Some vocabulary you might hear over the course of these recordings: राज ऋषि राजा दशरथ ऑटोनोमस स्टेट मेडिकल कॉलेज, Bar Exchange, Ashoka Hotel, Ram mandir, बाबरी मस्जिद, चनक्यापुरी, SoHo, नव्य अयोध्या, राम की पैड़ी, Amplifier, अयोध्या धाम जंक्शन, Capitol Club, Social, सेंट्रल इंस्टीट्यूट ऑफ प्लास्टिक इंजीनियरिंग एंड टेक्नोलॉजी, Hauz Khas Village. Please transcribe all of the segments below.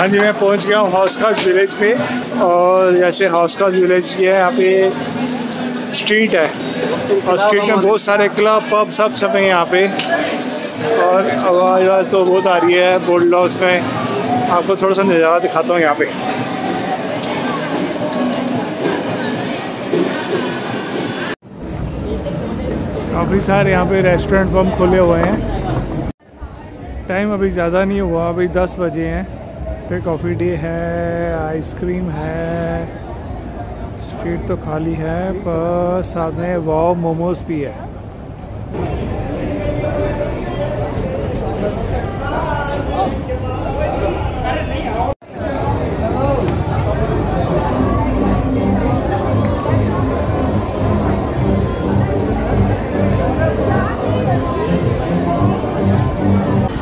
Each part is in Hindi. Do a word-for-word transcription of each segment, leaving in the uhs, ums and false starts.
हाँ जी, मैं पहुंच गया हूँ हौज़ खास विलेज पे। और जैसे हौज़ खास विलेज ये है, यहाँ पे स्ट्रीट है और स्ट्रीट में बहुत सारे क्लब पब सब सब हैं यहाँ पे। और आवाज़ तो बहुत आ रही है बोर्ड लॉक्स में। आपको थोड़ा सा नज़ारा दिखाता हूँ यहाँ पे। काफ़ी सारे यहाँ पे रेस्टोरेंट पब खुले हुए हैं। टाइम अभी ज़्यादा नहीं हुआ, अभी दस बजे हैं। कॉफ़ी डे है, आइसक्रीम है, स्ट्रीट तो खाली है पर सामने वाव मोमोज भी है।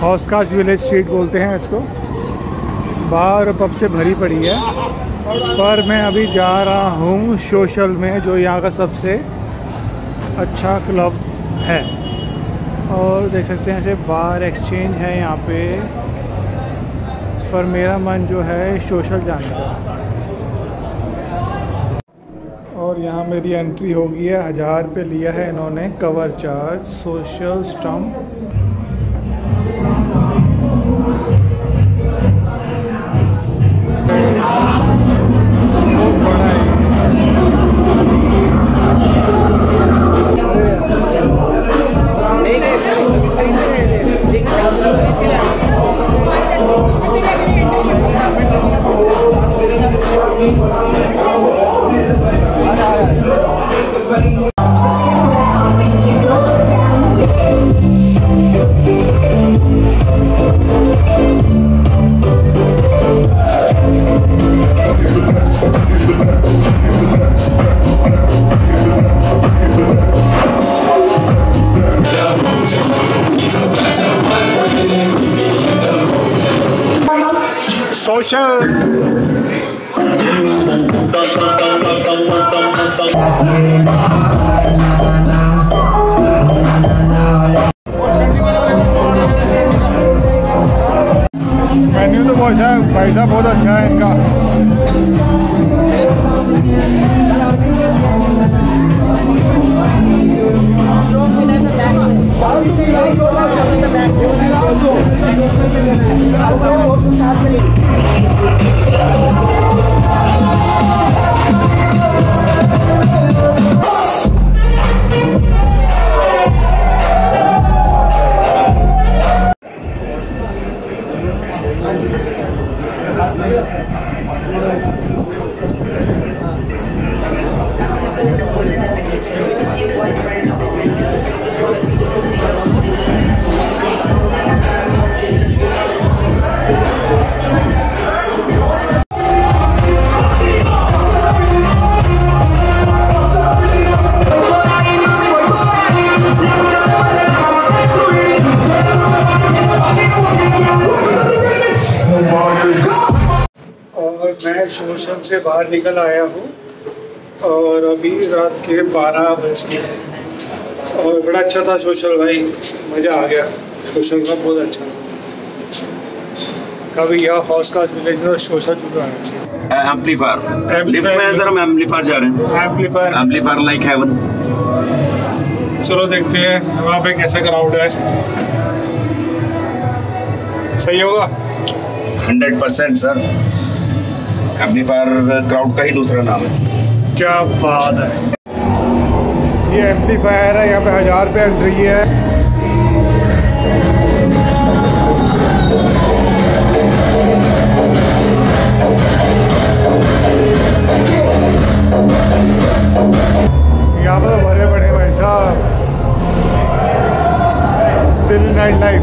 हौज़ खास विलेज स्ट्रीट बोलते हैं इसको। बार पब से भरी पड़ी है, पर मैं अभी जा रहा हूँ सोशल में, जो यहाँ का सबसे अच्छा क्लब है। और देख सकते हैं ऐसे बार एक्सचेंज है यहाँ पे, पर मेरा मन जो है सोशल जाने का। और यहाँ मेरी एंट्री हो गई है। हज़ार रुपये लिया है इन्होंने cover charge social stamp. Menu तो बहुत अच्छा है, पैसा बहुत अच्छा है इनका। सोशल से बाहर निकल आया हूँ और अभी रात के बारह बज गए हैं। और बड़ा अच्छा था सोशल भाई, मज़ा आ गया। सोशल का बहुत अच्छा था। कभी यह हौज़ खास विलेज में सोशल चुका है। एम्पलीफायर लिफ्ट में जरा एम्पलीफायर जा रहे हैं। Amplifier Amplifier like heaven. चलो देखते हैं वहाँ पे कैसा क्राउड है। सही होगा hundred percent sir. Amplifier crowd का ही दूसरा नाम है। क्या बात है। ये एम्पलीफायर है, यहाँ पे हज़ार रुपये एंट्री है। यहाँ पे तो भरे पड़े भाई साहब। दिल नाइट लाइफ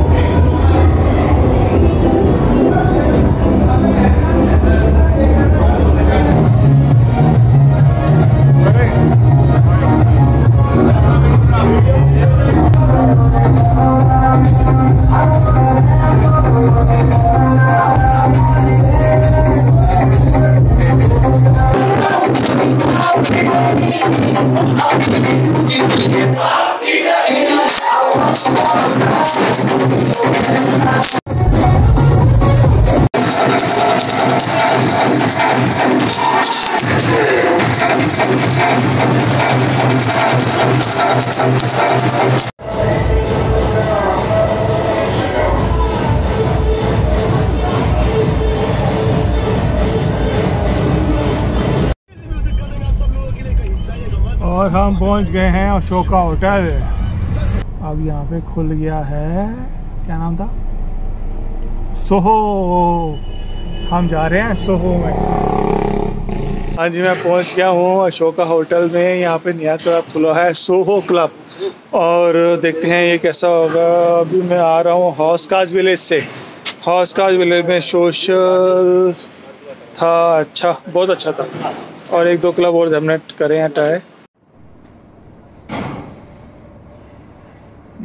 और हम पहुंच गए हैं अशोका होटल। अब यहाँ पे खुल गया है, क्या नाम था, सोहो। हम जा रहे हैं सोहो में। हाँ जी, मैं पहुंच गया हूँ अशोका होटल में। यहाँ पे नया क्लब खुला है, सोहो क्लब, और देखते हैं ये कैसा होगा। अभी मैं आ रहा हूँ हौज़ खास विलेज से। हौज़ खास विलेज में सोशल था, अच्छा, बहुत अच्छा था, और एक दो क्लब और हमने करे हैं ट्राई।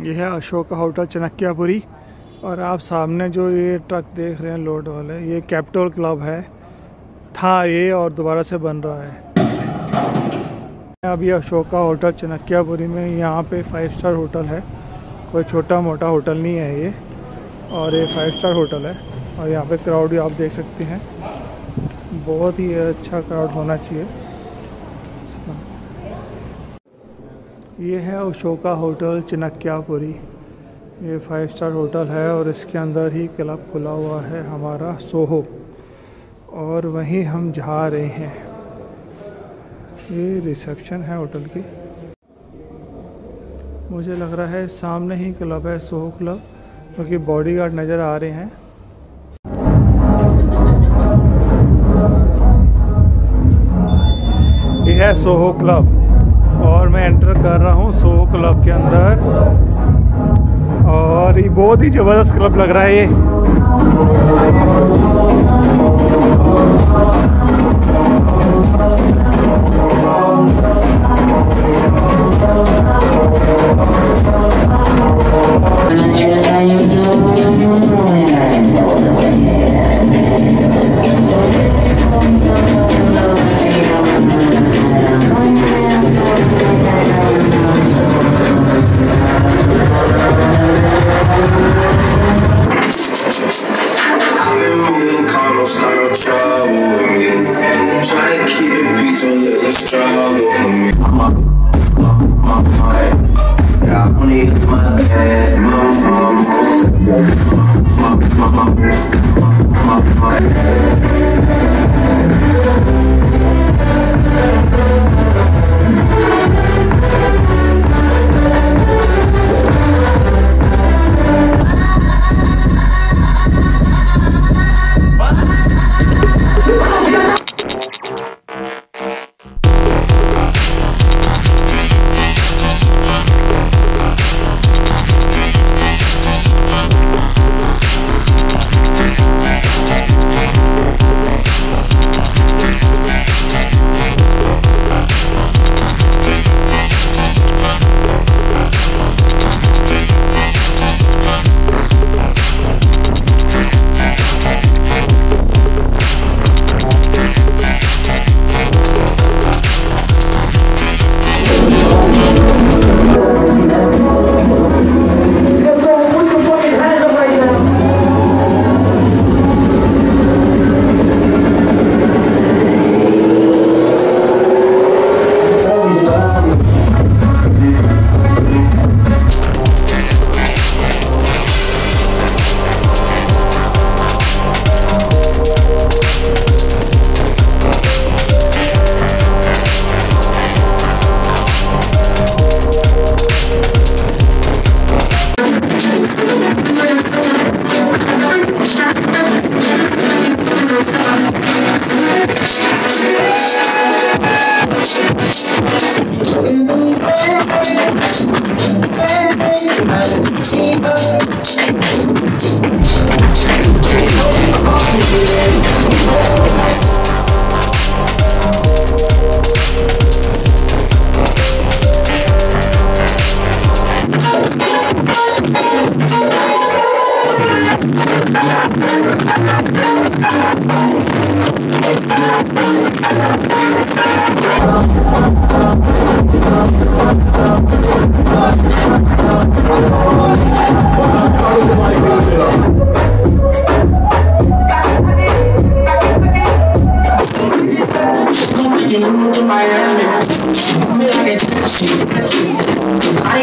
यह है अशोका होटल चनक्या पुरी, और आप सामने जो ये ट्रक देख रहे हैं लोड वाले, ये कैपिटल क्लब है, था ये, और दोबारा से बन रहा है। अभी अशोका होटल चनक्या पुरी में, यहाँ पे फाइव स्टार होटल है, कोई छोटा मोटा होटल नहीं है ये, और ये फाइव स्टार होटल है। और यहाँ पे क्राउड भी आप देख सकते हैं, बहुत ही अच्छा क्राउड होना चाहिए। ये है अशोका होटल चनक्यापुरी, ये फाइव स्टार होटल है, और इसके अंदर ही क्लब खुला हुआ है हमारा सोहो, और वहीं हम जा रहे हैं। ये रिसेप्शन है होटल की, मुझे लग रहा है सामने ही क्लब है सोहो क्लब, क्योंकि बॉडीगार्ड नज़र आ रहे हैं। यह है सोहो क्लब, और मैं एंटर कर रहा हूँ सोहो क्लब के अंदर, और ये बहुत ही ज़बरदस्त क्लब लग रहा है ये। I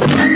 Let's go.